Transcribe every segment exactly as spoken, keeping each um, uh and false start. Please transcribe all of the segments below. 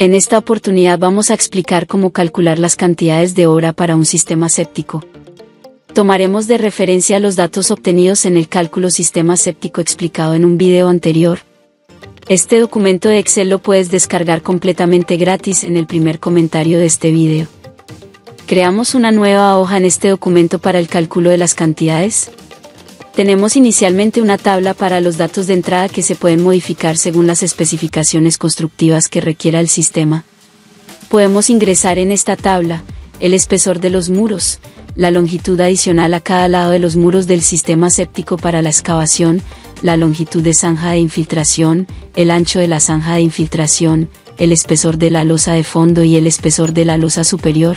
En esta oportunidad vamos a explicar cómo calcular las cantidades de obra para un sistema séptico. Tomaremos de referencia los datos obtenidos en el cálculo sistema séptico explicado en un video anterior. Este documento de Excel lo puedes descargar completamente gratis en el primer comentario de este video. Creamos una nueva hoja en este documento para el cálculo de las cantidades. Tenemos inicialmente una tabla para los datos de entrada que se pueden modificar según las especificaciones constructivas que requiera el sistema. Podemos ingresar en esta tabla el espesor de los muros, la longitud adicional a cada lado de los muros del sistema séptico para la excavación, la longitud de zanja de infiltración, el ancho de la zanja de infiltración, el espesor de la losa de fondo y el espesor de la losa superior.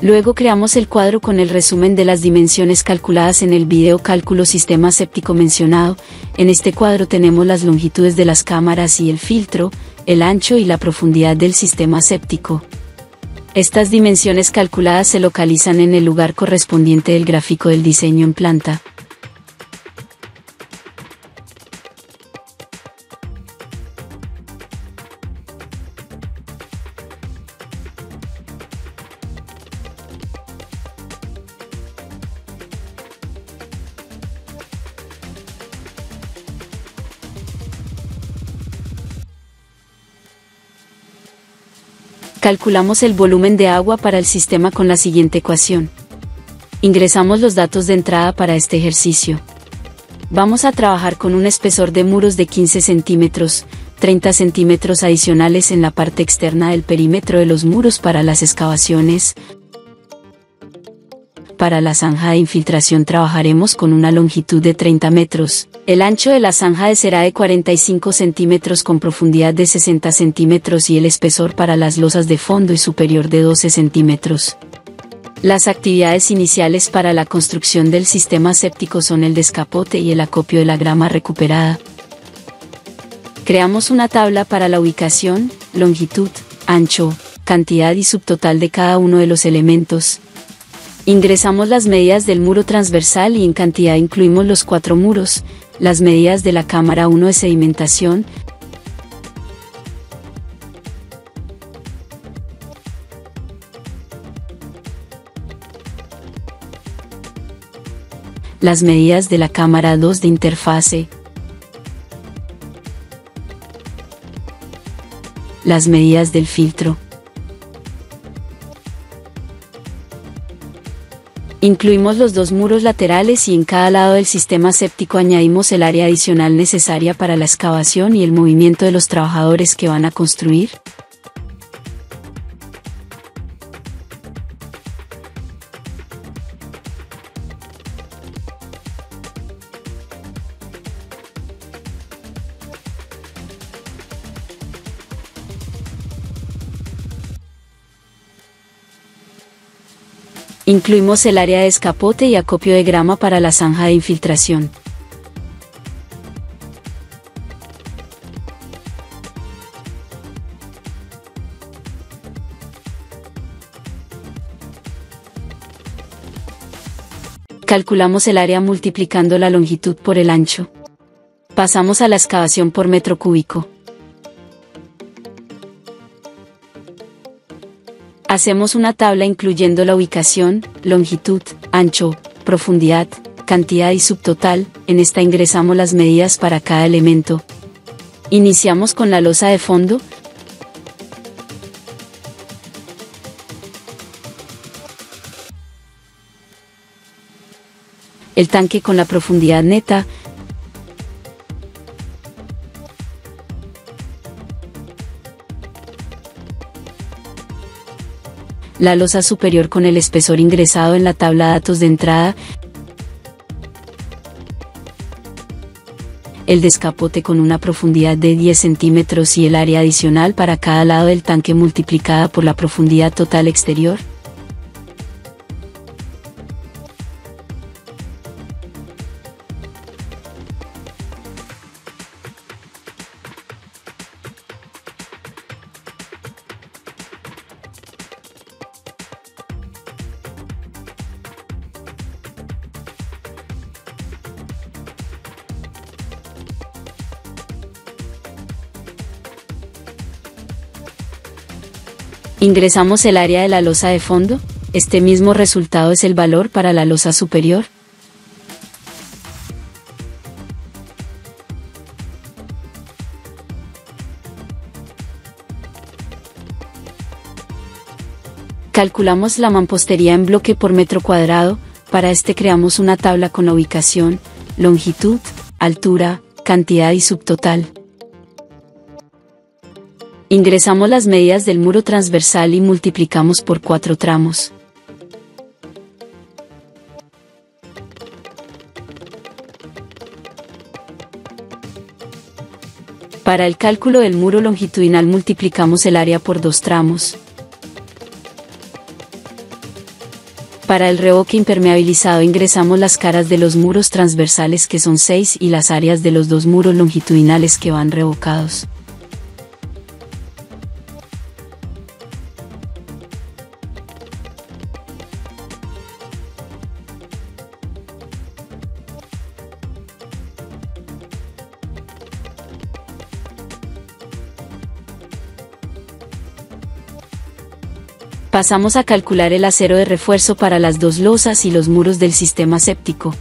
Luego creamos el cuadro con el resumen de las dimensiones calculadas en el video cálculo sistema séptico mencionado. En este cuadro tenemos las longitudes de las cámaras y el filtro, el ancho y la profundidad del sistema séptico. Estas dimensiones calculadas se localizan en el lugar correspondiente del gráfico del diseño en planta. Calculamos el volumen de agua para el sistema con la siguiente ecuación. Ingresamos los datos de entrada para este ejercicio. Vamos a trabajar con un espesor de muros de quince centímetros, treinta centímetros adicionales en la parte externa del perímetro de los muros para las excavaciones. Para la zanja de infiltración trabajaremos con una longitud de treinta metros. El ancho de la zanja será de cuarenta y cinco centímetros con profundidad de sesenta centímetros y el espesor para las losas de fondo y superior de doce centímetros. Las actividades iniciales para la construcción del sistema séptico son el descapote y el acopio de la grama recuperada. Creamos una tabla para la ubicación, longitud, ancho, cantidad y subtotal de cada uno de los elementos. Ingresamos las medidas del muro transversal y en cantidad incluimos los cuatro muros, las medidas de la cámara uno de sedimentación, las medidas de la cámara dos de interfase, las medidas del filtro. Incluimos los dos muros laterales y en cada lado del sistema séptico añadimos el área adicional necesaria para la excavación y el movimiento de los trabajadores que van a construir. Incluimos el área de escapote y acopio de grama para la zanja de infiltración. Calculamos el área multiplicando la longitud por el ancho. Pasamos a la excavación por metro cúbico. Hacemos una tabla incluyendo la ubicación, longitud, ancho, profundidad, cantidad y subtotal. En esta ingresamos las medidas para cada elemento. Iniciamos con la losa de fondo. El tanque con la profundidad neta. La losa superior con el espesor ingresado en la tabla datos de entrada, el descapote con una profundidad de diez centímetros y el área adicional para cada lado del tanque multiplicada por la profundidad total exterior. Ingresamos el área de la losa de fondo, este mismo resultado es el valor para la losa superior. Calculamos la mampostería en bloque por metro cuadrado, para este creamos una tabla con la ubicación, longitud, altura, cantidad y subtotal. Ingresamos las medidas del muro transversal y multiplicamos por cuatro tramos. Para el cálculo del muro longitudinal multiplicamos el área por dos tramos. Para el revoque impermeabilizado ingresamos las caras de los muros transversales que son seis y las áreas de los dos muros longitudinales que van revocados. Pasamos a calcular el acero de refuerzo para las dos losas y los muros del sistema séptico.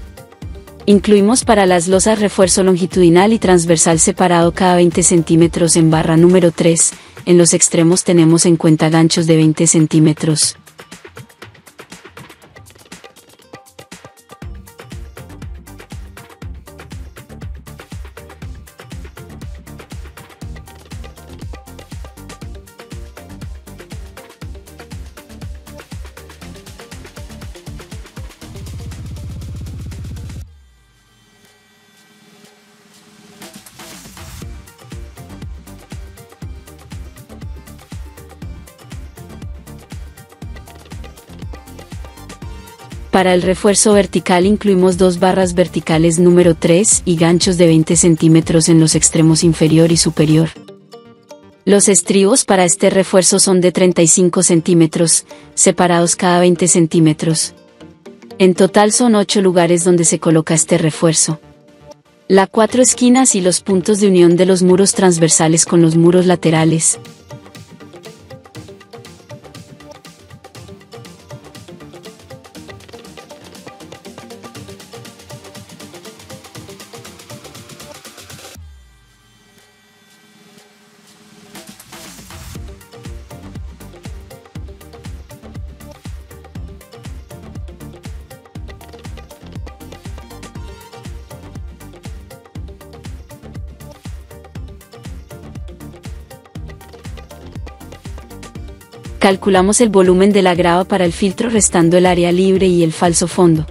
Incluimos para las losas refuerzo longitudinal y transversal separado cada veinte centímetros en barra número tres, en los extremos tenemos en cuenta ganchos de veinte centímetros. Para el refuerzo vertical incluimos dos barras verticales número tres y ganchos de veinte centímetros en los extremos inferior y superior. Los estribos para este refuerzo son de treinta y cinco centímetros, separados cada veinte centímetros. En total son ocho lugares donde se coloca este refuerzo. Las cuatro esquinas y los puntos de unión de los muros transversales con los muros laterales. Calculamos el volumen de la grava para el filtro restando el área libre y el falso fondo.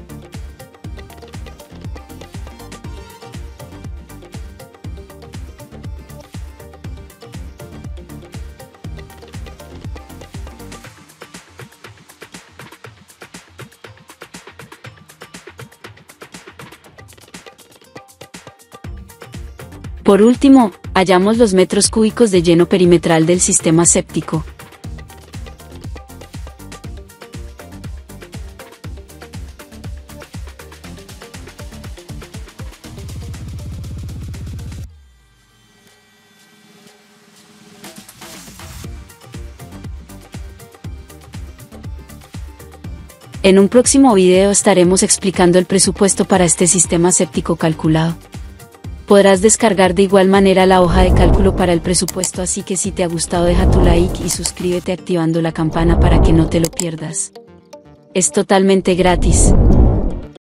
Por último, hallamos los metros cúbicos de lleno perimetral del sistema séptico. En un próximo video estaremos explicando el presupuesto para este sistema séptico calculado. Podrás descargar de igual manera la hoja de cálculo para el presupuesto, así que si te ha gustado deja tu like y suscríbete activando la campana para que no te lo pierdas. Es totalmente gratis.